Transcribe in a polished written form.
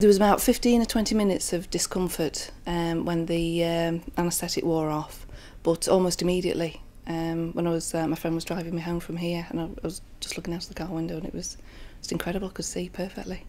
There was about 15 or 20 minutes of discomfort when the anaesthetic wore off, but almost immediately when I was, my friend was driving me home from here, and I was just looking out of the car window, and it was just incredible. I could see perfectly.